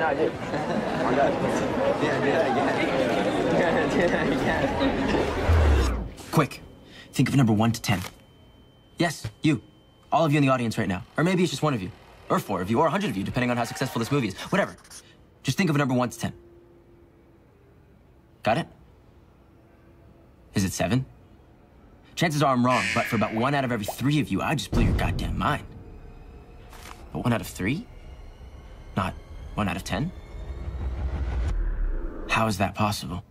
no, I do. I'm done. Yeah, do that again. Yeah, do that again. Quick, think of a number 1 to 10. Yes, you. All of you in the audience right now. Or maybe it's just one of you. Or 4 of you, or 100 of you, depending on how successful this movie is. Whatever. Just think of a number 1 to 10. Got it? Is it 7? Chances are I'm wrong, but for about 1 out of every 3 of you, I just blew your goddamn mind. But 1 out of 3? Not 1 out of 10? How is that possible?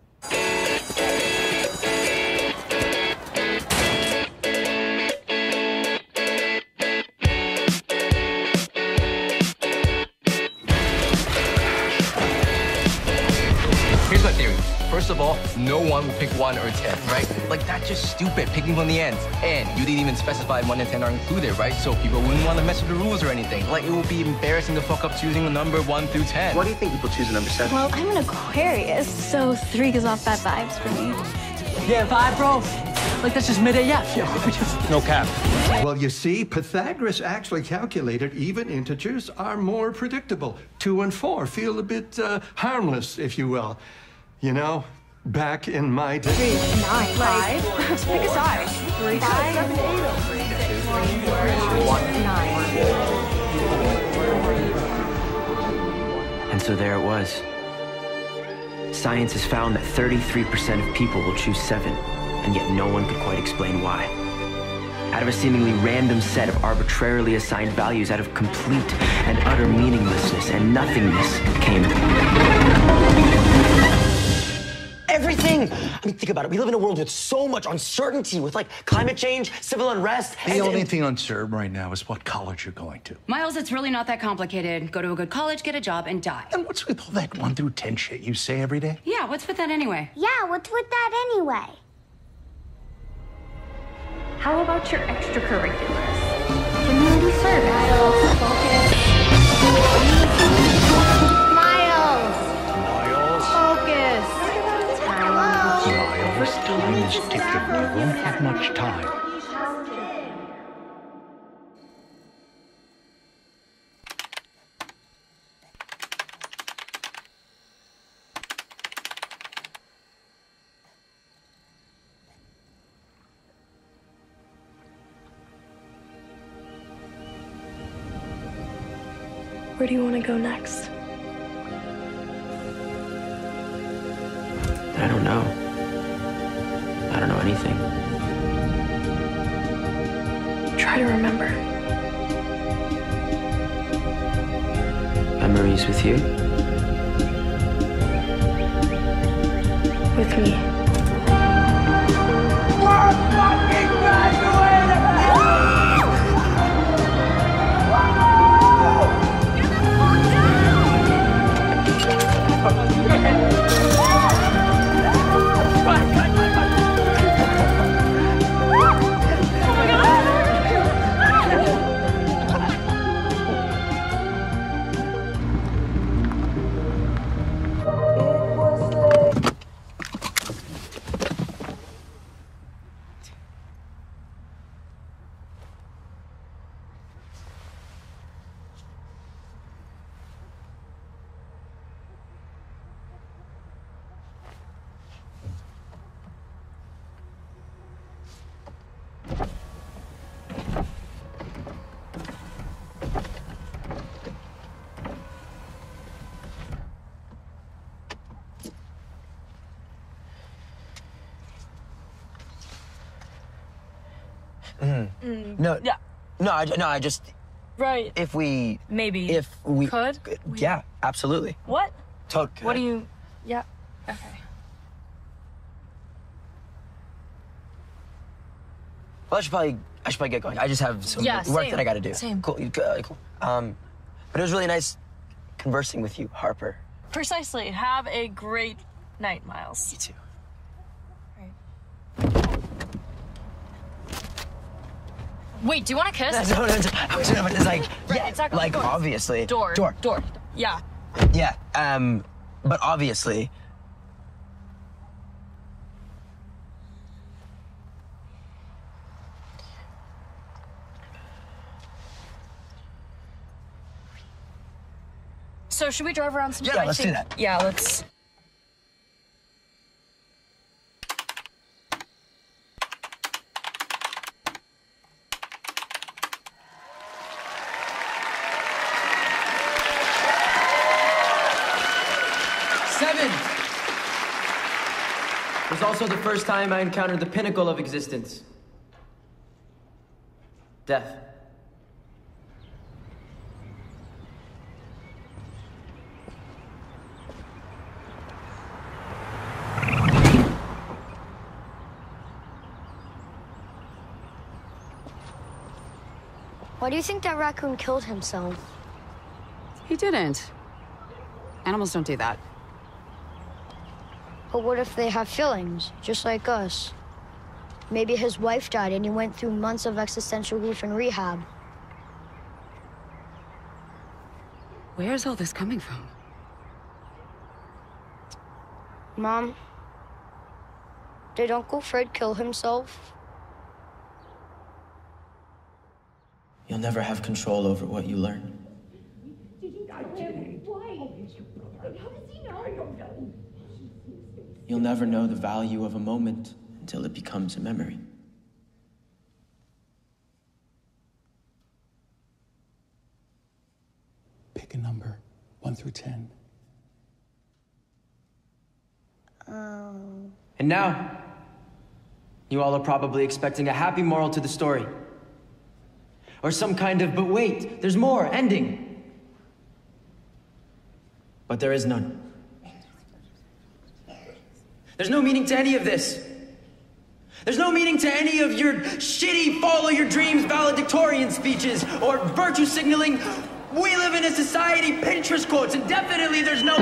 Here's my theory. First of all, no one will pick 1 or 10, right? Like, that's just stupid, picking from the ends. And you didn't even specify 1 and 10 are included, right? So people wouldn't want to mess with the rules or anything. Like, it would be embarrassing to fuck up choosing a number 1 through 10. Why do you think people choose a number 7? Well, I'm an Aquarius, so 3 gives off bad vibes for me. Yeah, 5, bro. Like, that's just mid-AF, yo. No cap. Well, you see, Pythagoras actually calculated even integers are more predictable. 2 and 4 feel a bit harmless, if you will. You know, back in my day. 3, 9, 5. Pick a side. 3, 5, 7, 8, 1, 9. And so there it was. Science has found that 33% of people will choose 7, and yet no one could quite explain why. Out of a seemingly random set of arbitrarily assigned values, out of complete and utter meaninglessness and nothingness came. Everything! I mean, think about it. We live in a world with so much uncertainty, with, like, climate change, civil unrest. The only thing uncertain right now is what college you're going to. Miles, it's really not that complicated. Go to a good college, get a job, and die. And what's with all that 1 through 10 shit you say every day? Yeah, what's with that anyway? How about your extracurriculars? Community service. Miles, focus. Miles, time is ticking. We won't have much time. Where do you want to go next? I don't know. I don't know anything. Try to remember. Memories with you? With me. We're fucking graduating! No, yeah. No, I just... Right. If we... Maybe. If we... Could? Yeah, absolutely. What? Totally. What do you... Yeah. Okay. Well, I should probably get going. I just have some work that I gotta do. Same. Cool. But it was really nice conversing with you, Harper. Precisely. Have a great night, Miles. You too. Wait, do you want to kiss? No, no, it's like, yeah, exactly. Like, door. Obviously. Door. Yeah. Yeah, but obviously. So So should we drive around sometime? Yeah, let's do that. Yeah, let's. Seven! It was also the first time I encountered the pinnacle of existence. Death. Why do you think that raccoon killed himself? He didn't. Animals don't do that. But what if they have feelings, just like us? Maybe his wife died and he went through months of existential grief and rehab. Where's all this coming from? Mom, did Uncle Fred kill himself? You'll never have control over what you learn. I didn't. Why? How does he know? I don't know. You'll never know the value of a moment until it becomes a memory. Pick a number, 1 through 10. And now, you all are probably expecting a happy moral to the story. Or some kind of, but wait, there's more, ending. But there is none. There's no meaning to any of this. There's no meaning to any of your shitty follow your dreams valedictorian speeches or virtue signaling, we live in a society Pinterest quotes, and definitely there's no,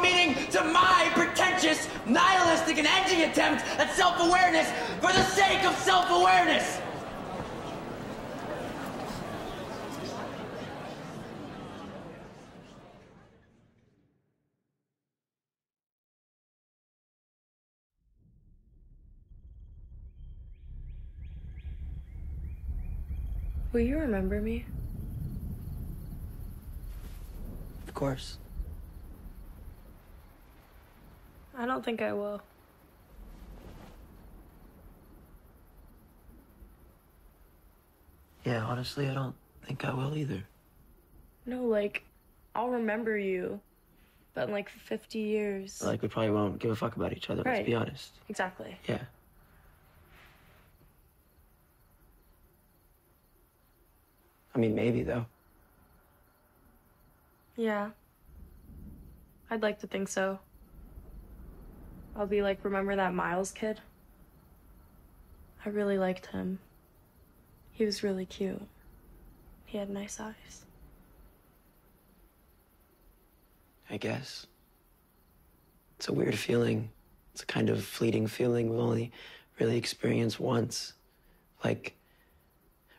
meaning to my pretentious, nihilistic and edgy attempt at self-awareness for the sake of self-awareness. Will you remember me? Of course. I don't think I will. Yeah, honestly, I don't think I will either. No, like, I'll remember you, but in like 50 years. Like, we probably won't give a fuck about each other, right. Let's be honest. Exactly. Yeah. I mean, maybe, though. Yeah. I'd like to think so. I'll be like, remember that Miles kid? I really liked him. He was really cute. He had nice eyes. I guess. It's a weird feeling. It's a kind of fleeting feeling we only really experience once. Like,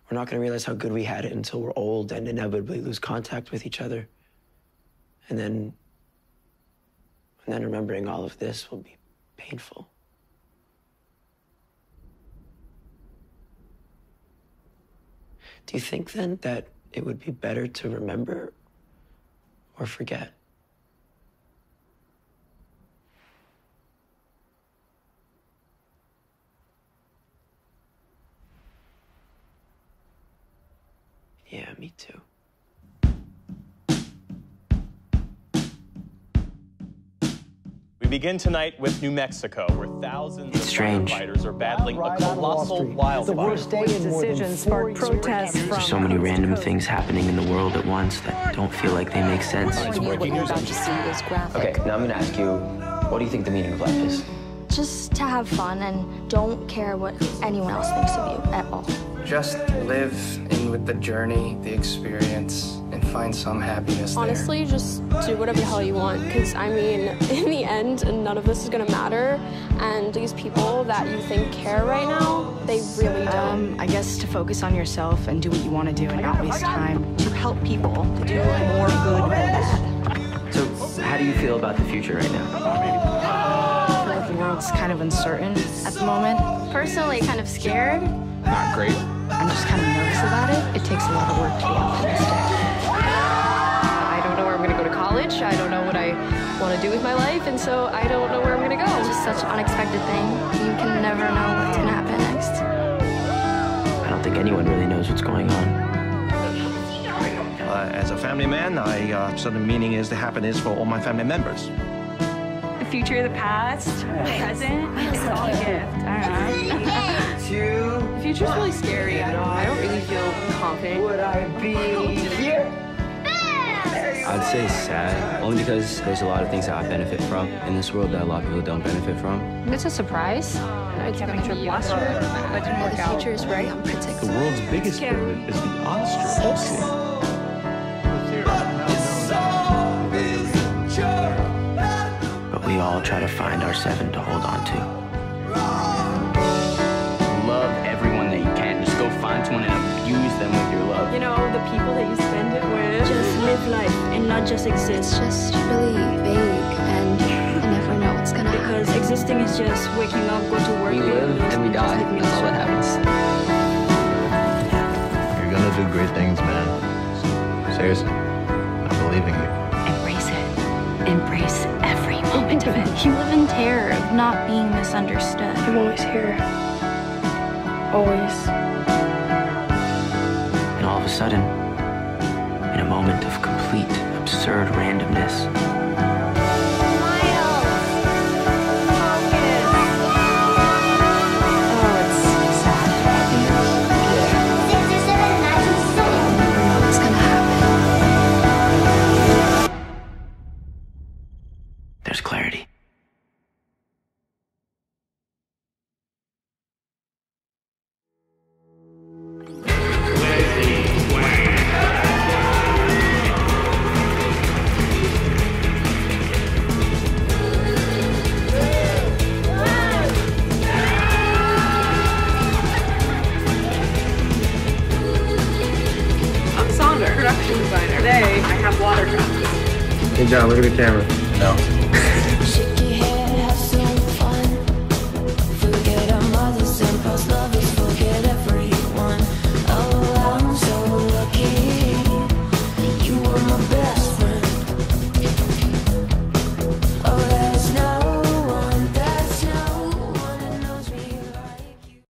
we're not going to realize how good we had it until we're old and inevitably lose contact with each other. And then remembering all of this will be painful. Do you think then that it would be better to remember or forget? Yeah, me too. We begin tonight with New Mexico, where thousands of firefighters are battling a colossal wildfire. These decisions spark protests. There's so many random things happening in the world at once that don't feel like they make sense. Okay, now I'm going to ask you, what do you think the meaning of life is? Just to have fun and don't care what anyone else thinks of you at all. Just live in with the journey, the experience, and find some happiness there. Honestly, just do whatever the hell you want, because, I mean, in the end, none of this is going to matter, and these people that you think care right now, they really don't. I guess to focus on yourself and do what you want to do and not waste time, to help people, to do more good than bad. So how do you feel about the future right now? The world's kind of uncertain at the moment. Personally, kind of scared. Not great. I'm just kind of nervous about it. It takes a lot of work to be optimistic. much. I don't know what I want to do with my life, and so I don't know where I'm going to go. It's just such an unexpected thing. You can never know what's going to happen next. I don't think anyone really knows what's going on. As a family man, so the meaning is, the happen is for all my family members. The future, the past, the present, it's all a gift. I don't know. The future's really scary. I don't really feel confident. Would I be here? I'd say sad, only because there's a lot of things that I benefit from in this world that a lot of people don't benefit from. It's a surprise. I can't make sure last year, that didn't work out. The future is very unpredictable. The world's biggest burden is the uncertainty. We all try to find our seven to hold on to. Love everyone that you can. Just go find someone and abuse them with your love. You know, the people that you spend it with. Just live life and not just exist. It's just really vague and you never know what's gonna happen. Because existing is just waking up, go to work. We live and we die. That's all that happens. You're gonna do great things, man. Seriously, I believe in you. Embrace it. Embrace every moment of it. You live in terror of not being misunderstood. I'm always here. Always. And all of a sudden, in a moment of complete, absurd randomness, there's clarity. I'm Sonder, production designer. Today, I have water drops. Hey John, look at the camera. No.